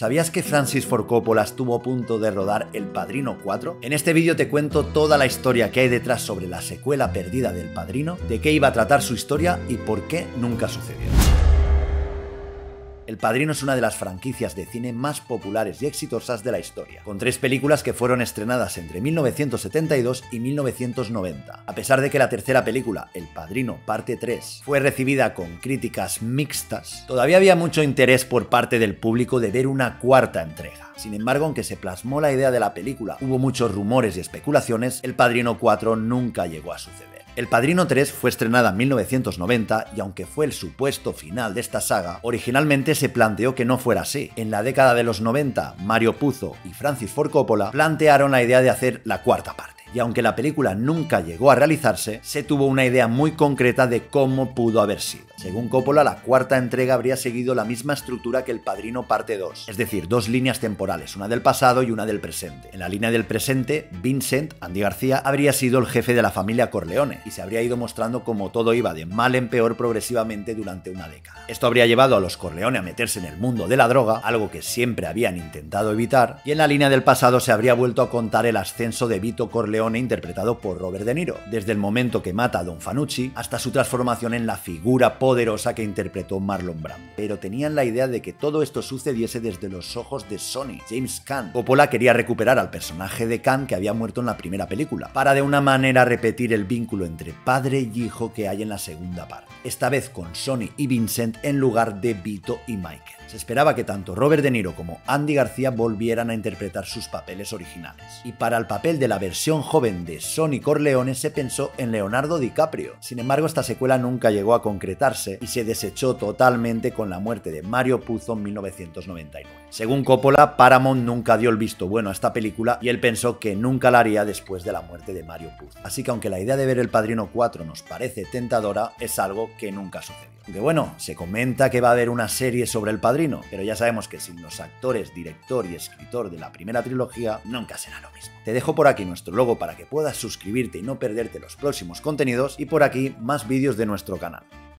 ¿Sabías que Francis Ford Coppola estuvo a punto de rodar El Padrino 4? En este vídeo te cuento toda la historia que hay detrás sobre la secuela perdida del Padrino, de qué iba a tratar su historia y por qué nunca sucedió. El Padrino es una de las franquicias de cine más populares y exitosas de la historia, con tres películas que fueron estrenadas entre 1972 y 1990. A pesar de que la tercera película, El Padrino Parte 3, fue recibida con críticas mixtas, todavía había mucho interés por parte del público de ver una cuarta entrega. Sin embargo, aunque se plasmó la idea de la película, hubo muchos rumores y especulaciones, El Padrino 4 nunca llegó a suceder. El Padrino 3 fue estrenada en 1990 y aunque fue el supuesto final de esta saga, originalmente se planteó que no fuera así. En la década de los 90, Mario Puzo y Francis Ford Coppola plantearon la idea de hacer la cuarta parte. Y aunque la película nunca llegó a realizarse, se tuvo una idea muy concreta de cómo pudo haber sido. Según Coppola, la cuarta entrega habría seguido la misma estructura que El Padrino Parte 2, es decir, dos líneas temporales, una del pasado y una del presente. En la línea del presente, Vincent, Andy García, habría sido el jefe de la familia Corleone y se habría ido mostrando cómo todo iba de mal en peor progresivamente durante una década. Esto habría llevado a los Corleone a meterse en el mundo de la droga, algo que siempre habían intentado evitar, y en la línea del pasado se habría vuelto a contar el ascenso de Vito Corleone, interpretado por Robert De Niro, desde el momento que mata a Don Fanucci hasta su transformación en la figura poderosa que interpretó Marlon Brando. Pero tenían la idea de que todo esto sucediese desde los ojos de Sonny, James Caan. Coppola quería recuperar al personaje de Caan que había muerto en la primera película, para de una manera repetir el vínculo entre padre y hijo que hay en la segunda parte, esta vez con Sonny y Vincent en lugar de Vito y Michael. Se esperaba que tanto Robert De Niro como Andy García volvieran a interpretar sus papeles originales. Y para el papel de la versión joven de Sonny Corleone se pensó en Leonardo DiCaprio. Sin embargo, esta secuela nunca llegó a concretarse y se desechó totalmente con la muerte de Mario Puzo en 1999. Según Coppola, Paramount nunca dio el visto bueno a esta película y él pensó que nunca la haría después de la muerte de Mario Puzo. Así que aunque la idea de ver El Padrino 4 nos parece tentadora, es algo que nunca sucedió. Aunque bueno, se comenta que va a haber una serie sobre El Padrino, pero ya sabemos que sin los actores, director y escritor de la primera trilogía, nunca será lo mismo. Te dejo por aquí nuestro logo para que puedas suscribirte y no perderte los próximos contenidos, y por aquí más vídeos de nuestro canal.